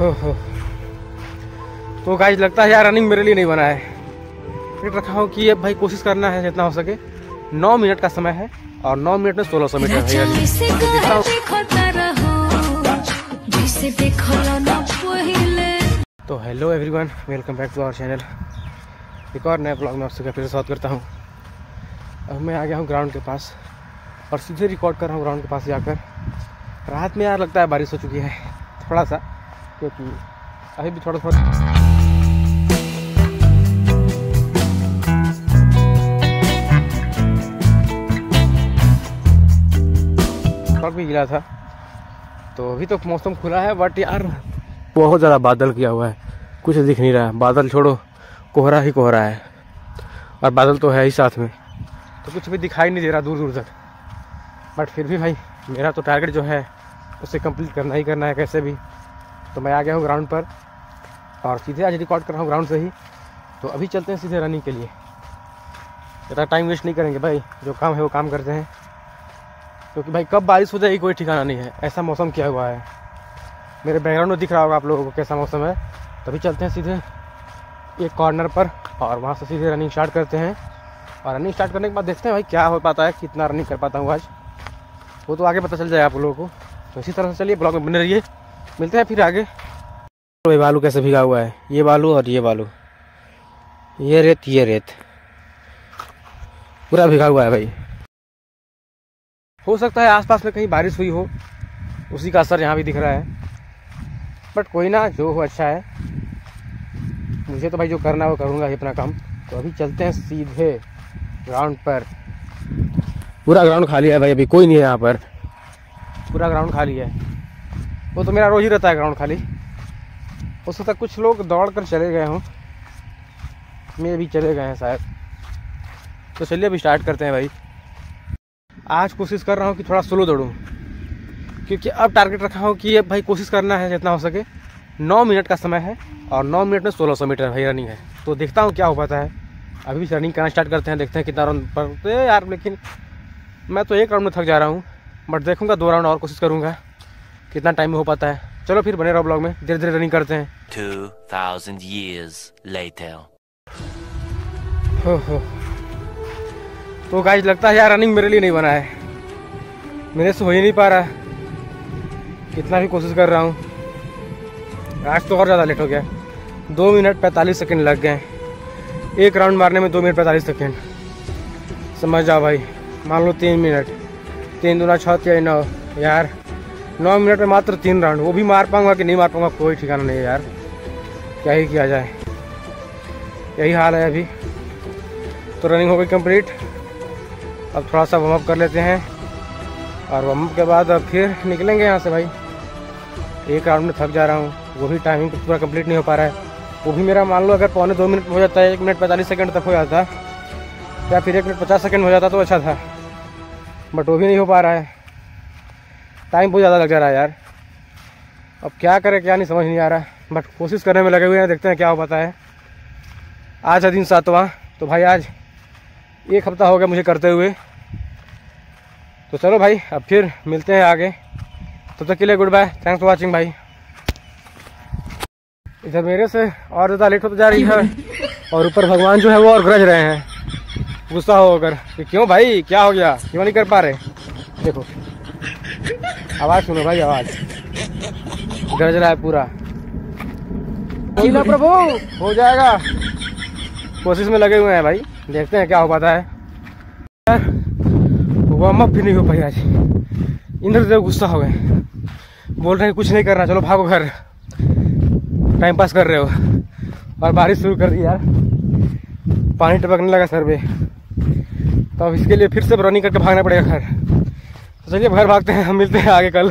हो। तो गाइस लगता है यार रनिंग मेरे लिए नहीं बना है। फिर रखा हूँ कि भाई कोशिश करना है जितना हो सके। 9 मिनट का समय है और 9 मिनट में 1600 मीटर है। तो hello everyone, welcome back to our channel. एक और नए ब्लॉग में आप सबका फिर स्वागत करता हूँ। अब मैं आ गया हूँ ग्राउंड के पास और सीधे रिकॉर्ड कर रहा हूँ ग्राउंड के पास जाकर। रात में यार लगता है बारिश हो चुकी है थोड़ा सा, क्योंकि अभी भी थोड़ा थोड़ा। भी गिरा था तो अभी तो मौसम खुला है, बट यार बहुत ज़्यादा बादल किया हुआ है, कुछ दिख नहीं रहा है। बादल छोड़ो, कोहरा ही कोहरा है और बादल तो है ही साथ में, तो कुछ भी दिखाई नहीं दे रहा दूर दूर तक। बट फिर भी भाई मेरा तो टारगेट जो है उसे कंप्लीट करना ही करना है कैसे भी। तो मैं आ गया हूँ ग्राउंड पर और सीधे आज रिकॉर्ड कर रहा हूँ ग्राउंड से ही। तो अभी चलते हैं सीधे रनिंग के लिए, ज़्यादा टाइम वेस्ट नहीं करेंगे भाई, जो काम है वो काम करते हैं, क्योंकि भाई कब बारिश हो जाएगी कोई ठिकाना नहीं है। ऐसा मौसम किया हुआ है, मेरे बैकग्राउंड में दिख रहा होगा आप लोगों को कैसा मौसम है। तभी चलते हैं सीधे एक कॉर्नर पर और वहाँ से सीधे रनिंग स्टार्ट करते हैं। और रनिंग स्टार्ट करने के बाद देखते हैं भाई क्या हो पाता है, कितना रनिंग कर पाता हूँ आज, वो तो आगे पता चल जाए आप लोगों को। तो इसी तरह से चलिए ब्लॉग में बने रहिए, मिलते हैं फिर आगे। तो ये बालू कैसे भिगा हुआ है, ये बालू और ये बालू, ये रेत, ये रेत पूरा भिगा हुआ है भाई। हो सकता है आसपास में कहीं बारिश हुई हो, उसी का असर यहाँ भी दिख रहा है, बट कोई ना, जो हो अच्छा है। मुझे तो भाई जो करना है वो करूँगा ही अपना काम। तो अभी चलते हैं सीधे ग्राउंड पर। पूरा ग्राउंड खाली है भाई, अभी कोई नहीं है यहाँ पर, पूरा ग्राउंड खाली है। वो तो मेरा रोज़ ही रहता है ग्राउंड खाली। हो सकता है कुछ लोग दौड़ कर चले गए हों, मैं भी चले गए हैं शायद। तो चलिए अभी स्टार्ट करते हैं भाई। आज कोशिश कर रहा हूँ कि थोड़ा स्लो दौड़ूँ, क्योंकि अब टारगेट रखा हूँ कि ये भाई कोशिश करना है जितना हो सके। 9 मिनट का समय है और 9 मिनट में 1600 मीटर भाई रनिंग है। तो देखता हूँ क्या हो पाता है। अभी भी रनिंग करना स्टार्ट करते हैं, देखते हैं कितना राउंड पड़ते हैं यार। लेकिन मैं तो एक राउंड में थक जा रहा हूँ, बट देखूँगा 2 राउंड और कोशिश करूँगा कितना टाइम में हो पाता है। चलो फिर बने रहो ब्लॉग में, धीरे धीरे रनिंग करते हैं। 2000 years later. हो। तो गाइस लगता है यार रनिंग मेरे लिए नहीं बना है, मेरे से हो ही नहीं पा रहा कितना भी कोशिश कर रहा हूँ। आज तो और ज़्यादा लेट हो गया, 2 मिनट 45 सेकंड लग गए एक राउंड मारने में। 2 मिनट 45 सेकंड समझ जाओ भाई, मान लो 3 मिनट, 3 दूना 6 3 9, यार 9 मिनट में मात्र 3 राउंड। वो भी मार पाऊँगा कि नहीं मार पाऊँगा कोई ठिकाना नहीं है यार, क्या ही किया जाए, यही हाल है अभी। तो रनिंग हो गई कंप्लीट, अब थोड़ा सा वार्म अप कर लेते हैं और वार्म अप के बाद अब फिर निकलेंगे यहाँ से भाई। एक राउंड में थक जा रहा हूँ, वो भी टाइमिंग पूरा कंप्लीट नहीं हो पा रहा है। वो भी मेरा मान लो अगर 2.25 मिनट हो जाता है, 1 मिनट 45 सेकंड तक हो जाता या फिर 1 मिनट 50 सेकंड हो जाता तो अच्छा था, बट वो भी नहीं हो पा रहा है। टाइम बहुत ज़्यादा लग जा रहा है यार, अब क्या करें क्या नहीं समझ नहीं आ रहा, बट कोशिश करने में लगे हुए हैं। देखते हैं क्या हो पाता है। आज है दिन 7वां, तो भाई आज 1 हफ्ता हो गया मुझे करते हुए। तो चलो भाई अब फिर मिलते हैं आगे, तब तक के लिए good bye, thanks for watching भाई। इधर मेरे से और ज़्यादा लेट होती जा रही है और ऊपर भगवान जो है वो और गरज रहे हैं गुस्सा होकर कि क्यों भाई क्या हो गया, क्यों नहीं कर पा रहे। देखो आवाज़ सुनो भाई, आवाज़ गरज रहा है पूरा। ना प्रभु हो जाएगा, कोशिश में लगे हुए हैं भाई, देखते हैं क्या हो पाता है। यार वार्म अप भी नहीं हो पाई आज, इंद्र देव गुस्सा हो गए, बोल रहे हैं कुछ नहीं करना, चलो भागो घर, टाइम पास कर रहे हो। और बारिश शुरू कर दी यार, पानी टपकने लगा सर पे, तो अब इसके लिए फिर से रनिंग करके भागना पड़ेगा घर। तो चलिए घर भागते हैं, हम मिलते हैं आगे कल।